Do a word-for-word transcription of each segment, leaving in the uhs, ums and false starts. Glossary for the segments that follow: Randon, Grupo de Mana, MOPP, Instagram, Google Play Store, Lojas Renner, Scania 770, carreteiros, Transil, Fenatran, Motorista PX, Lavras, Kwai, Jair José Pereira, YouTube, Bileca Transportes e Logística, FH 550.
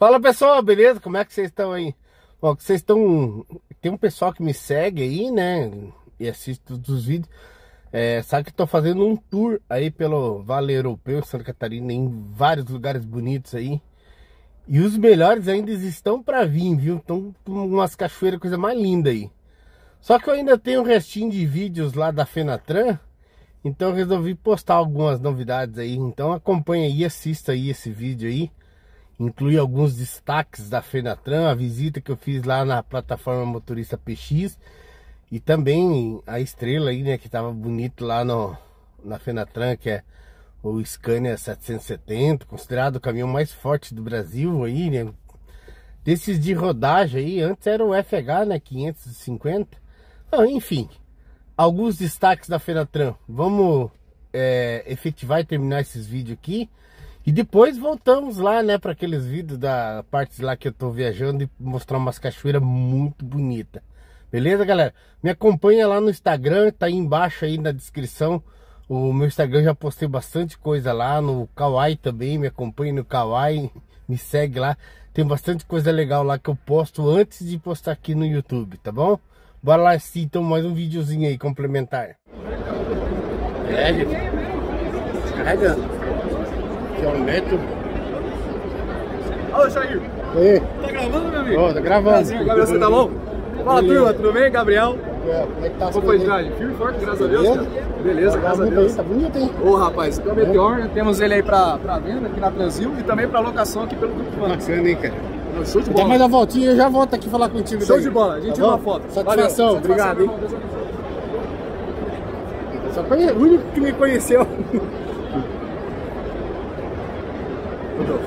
Fala pessoal, beleza? Como é que vocês estão aí? Ó, que vocês estão... Tem um pessoal que me segue aí, né? E assiste todos os vídeos. É, sabe que eu tô fazendo um tour aí pelo Vale Europeu, Santa Catarina, em vários lugares bonitos aí. E os melhores ainda estão pra vir, viu? Estão com umas cachoeiras, coisa mais linda aí. Só que eu ainda tenho um restinho de vídeos lá da Fenatran. Então eu resolvi postar algumas novidades aí. Então acompanha aí, assista aí esse vídeo aí. Inclui alguns destaques da Fenatran, a visita que eu fiz lá na plataforma Motorista P X. E também a estrela aí, né, que tava bonito lá no, na Fenatran, que é o Scania setecentos e setenta, considerado o caminhão mais forte do Brasil aí, né. Desses de rodagem aí, antes era o F H, né, quinhentos e cinquenta. Então, enfim, alguns destaques da Fenatran. Vamos é, efetivar e terminar esses vídeos aqui. E depois voltamos lá, né, para aqueles vídeos da parte lá que eu tô viajando e mostrar umas cachoeiras muito bonitas. Beleza, galera? Me acompanha lá no Instagram, tá aí embaixo aí na descrição. O meu Instagram já postei bastante coisa lá, no Kwai também, me acompanha no Kwai, me segue lá. Tem bastante coisa legal lá que eu posto antes de postar aqui no YouTube, tá bom? Bora lá assistir então mais um videozinho aí, complementar. É, gente. É, que é um metro. Alô, Jair! Oi! Tá gravando, meu amigo? Ó, oh, tá gravando. Prazer, Gabriel, você tá bom? Fala, turma, tudo bem? Gabriel? É, como é que tá as coisas? Firme e forte, graças a Deus. Beleza, Beleza tá graças a Deus. Aí, tá bonito, hein? Ô, oh, rapaz, o Meteor, temos ele aí pra, pra venda aqui na Transil e também pra locação aqui pelo Grupo de Mana. Bacana, hein, cara? Não, show de bola. Dá mais uma voltinha, eu já volto aqui falar contigo. Show daí. de bola, a gente tá tira uma foto. Satisfação, Valeu. obrigado, hein? Só conhe... O único que me conheceu.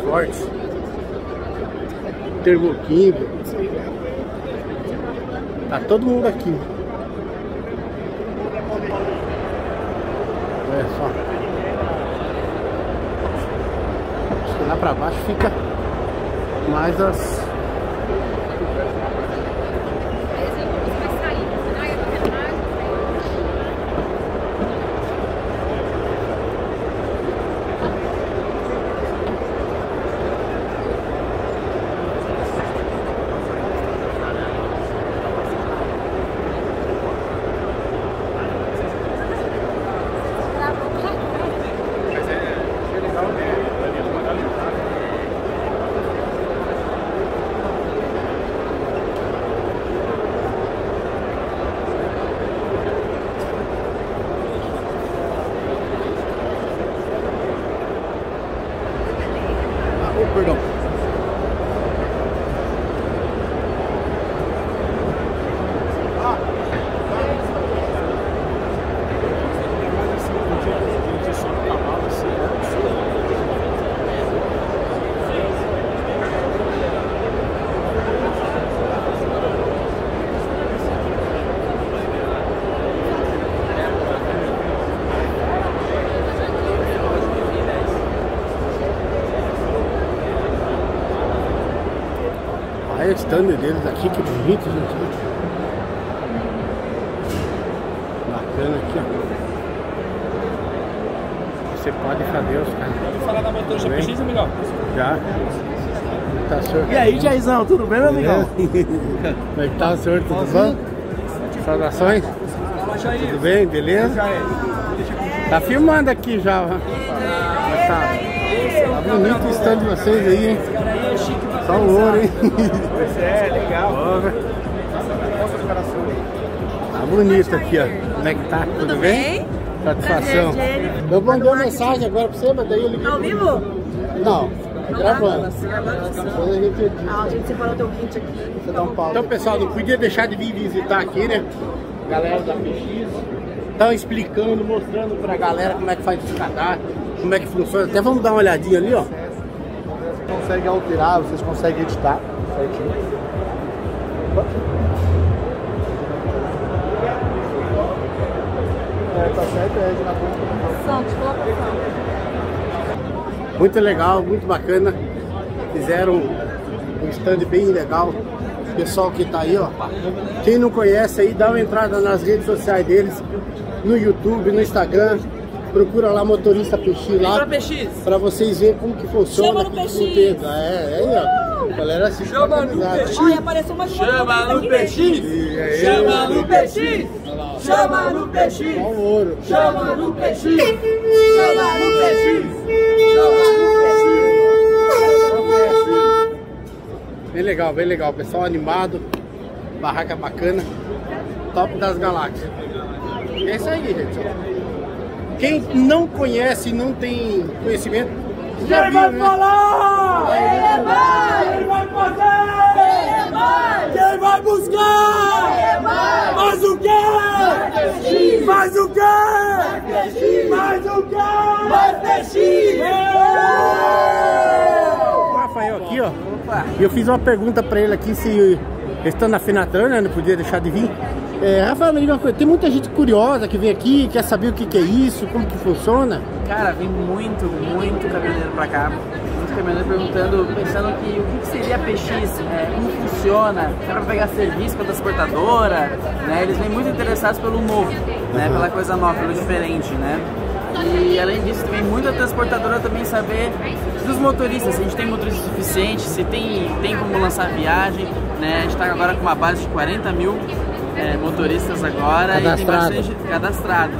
Forte, termoquim, tá todo mundo aqui. Olha só, acho que lá pra baixo fica mais as. O stand deles aqui, que bonito, gente. Bacana aqui, ó. Você pode fazer os caras. Pode falar da Motorista P X, é melhor. Já. Tá, senhor? E aí, Jaizão, tudo bem, meu amigão? Como é que tá, senhor? Tudo bom? Saudações? Tudo bem, beleza? Tá filmando aqui já. Tá bonito o stand de vocês aí, hein? Só o ouro, hein? Pois é, legal. Tá bonito aqui, ó. Como é que tá? Tudo bem? Satisfação. Eu mandei uma mensagem agora pra você, mas daí eu liguei. Ao vivo? Não, gravando. Depois a gente edita. Ah, a gente separou teu kit aqui. Então, pessoal, não podia deixar de vir visitar aqui, né? Galera da P X. Estão explicando, mostrando pra galera como é que faz o cadastro, como é que funciona. Até vamos dar uma olhadinha ali, ó. Consegue alterar, vocês conseguem editar certinho. É, tá certo, é de na ponta. Muito legal, muito bacana. Fizeram um stand bem legal. O pessoal que tá aí, ó. Quem não conhece aí, dá uma entrada nas redes sociais deles, no YouTube, no Instagram. Procura lá Motorista P X lá, pra vocês verem como que funciona. Chama no P X. É, é, é. galera assiste. Chama no P X. Olha, apareceu uma coisa. Chama no P X. Chama no P X. Chama no P X. Chama no P X. Chama no P X. Bem legal, bem legal. Pessoal animado. Barraca bacana. Top das galáxias. É isso aí, gente. Quem não conhece e não tem conhecimento, já viu, né? Falar! Ele vai! Ele vai fazer! Ele vai! Quem vai buscar! Ele vai! Faz o quê? Faz o quê? Faz o quê? Faz o quê? Rafael aqui, ó. Opa. Eu fiz uma pergunta pra ele aqui, se estando na Fenatran, né, não podia deixar de vir. É, Rafael, me diga uma coisa, tem muita gente curiosa que vem aqui, quer saber o que, que é isso, como que funciona? Cara, vem muito, muito caminhoneiro pra cá, muito caminhoneiro perguntando, pensando que o que seria a P X, né? Como funciona, é pra pegar serviço pra transportadora, né? Eles vêm muito interessados pelo novo, né? Uhum. Pela coisa nova, pelo diferente, né? E além disso, também muita transportadora também saber dos motoristas, se a gente tem motorista suficiente, se tem, tem como lançar viagem, né? A gente tá agora com uma base de quarenta mil. É, motoristas agora e tem bastante cadastrados,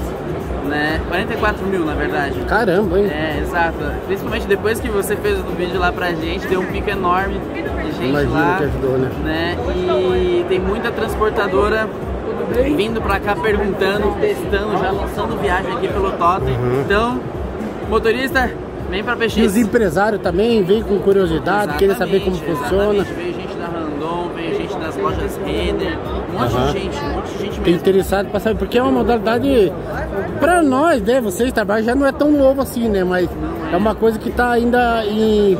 né? quarenta e quatro mil na verdade. Caramba, hein? É, exato. Principalmente depois que você fez o vídeo lá pra gente, deu um pico enorme de gente. Imagino lá que ajudou, né? né? E tem muita transportadora vindo pra cá perguntando, testando, já lançando viagem aqui pelo Totem. Uhum. Então, motorista, vem pra P X. E os empresários também vêm com curiosidade, querem saber como funciona. Veio gente da Randon, veio gente das lojas Renner. Um monte uhum. de gente, um monte de gente mesmo. Tem interessado pra saber, porque é uma modalidade pra nós, né? Vocês trabalham, já não é tão novo assim, né? Mas é. é uma coisa que tá ainda em...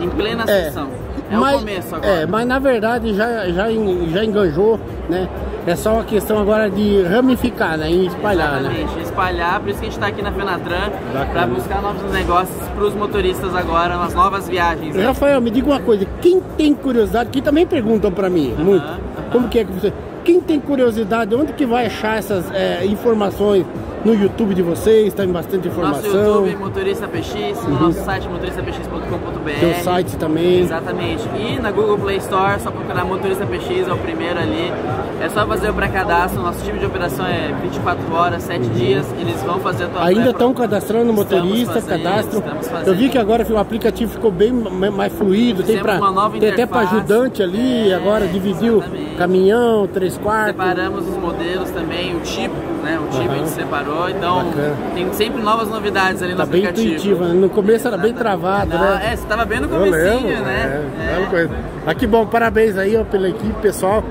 Em plena ascensão. É, é mas, o começo agora. É, mas na verdade já, já, já enganjou, né? É só uma questão agora de ramificar, né? E espalhar, exatamente, né? Espalhar. Por isso que a gente tá aqui na Fenatran, para buscar novos negócios pros motoristas agora, nas novas viagens. Né? Rafael, me diga uma coisa. Quem tem curiosidade, que também perguntam pra mim, uhum. muito. Como que é que você... Quem tem curiosidade, onde que vai achar essas é, informações? No YouTube de vocês, tem bastante informação. No nosso YouTube, Motorista P X, no uhum. nosso site, motorista p x ponto com ponto b r. Tem o site também. Exatamente. E na Google Play Store, só procurar Motorista P X, é o primeiro ali. É só fazer o pré-cadastro, nosso time de operação é vinte e quatro horas, sete dias, eles vão fazer a tua... Ainda estão cadastrando motorista, fazendo, cadastro. Eu vi que agora o aplicativo ficou bem mais fluido, tem, pra, tem até para ajudante ali, é, agora dividiu caminhão, três quartos. Separamos os modelos também, o tipo, né, o tipo uhum. a gente separou, então bacana. Tem sempre novas novidades ali no tá aplicativo. Bem intuitivo, no começo era bem travado, não, né? É, você tava bem no comecinho, lembro, né? É, é. Coisa. Ah, que bom, parabéns aí ó, pela equipe, pessoal.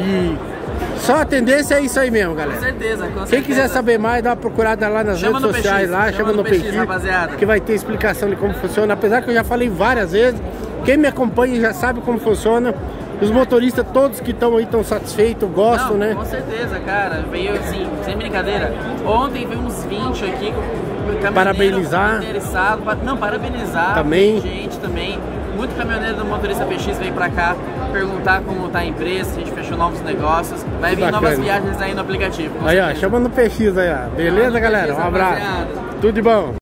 E só a tendência é isso aí mesmo, galera. Com certeza, com certeza. Quem quiser saber mais, dá uma procurada lá nas chama redes sociais, P X, lá, chama, chama no, no P X, rapaziada. Que vai ter explicação de como funciona, apesar que eu já falei várias vezes. Quem me acompanha já sabe como funciona. Os motoristas, todos que estão aí, estão satisfeitos, gostam, não, né? Com certeza, cara. Veio assim, sem brincadeira. Ontem veio uns vinte aqui. Parabenizar. Interessado, não, parabenizar. Também. Gente também. Muito caminhoneiro do Motorista P X veio pra cá perguntar como tá a empresa, a gente fechou novos negócios. Vai vir novas viagens aí no aplicativo. Aí, ó, chama no P X aí, ó. Beleza, galera? Um abraço. Tudo de bom.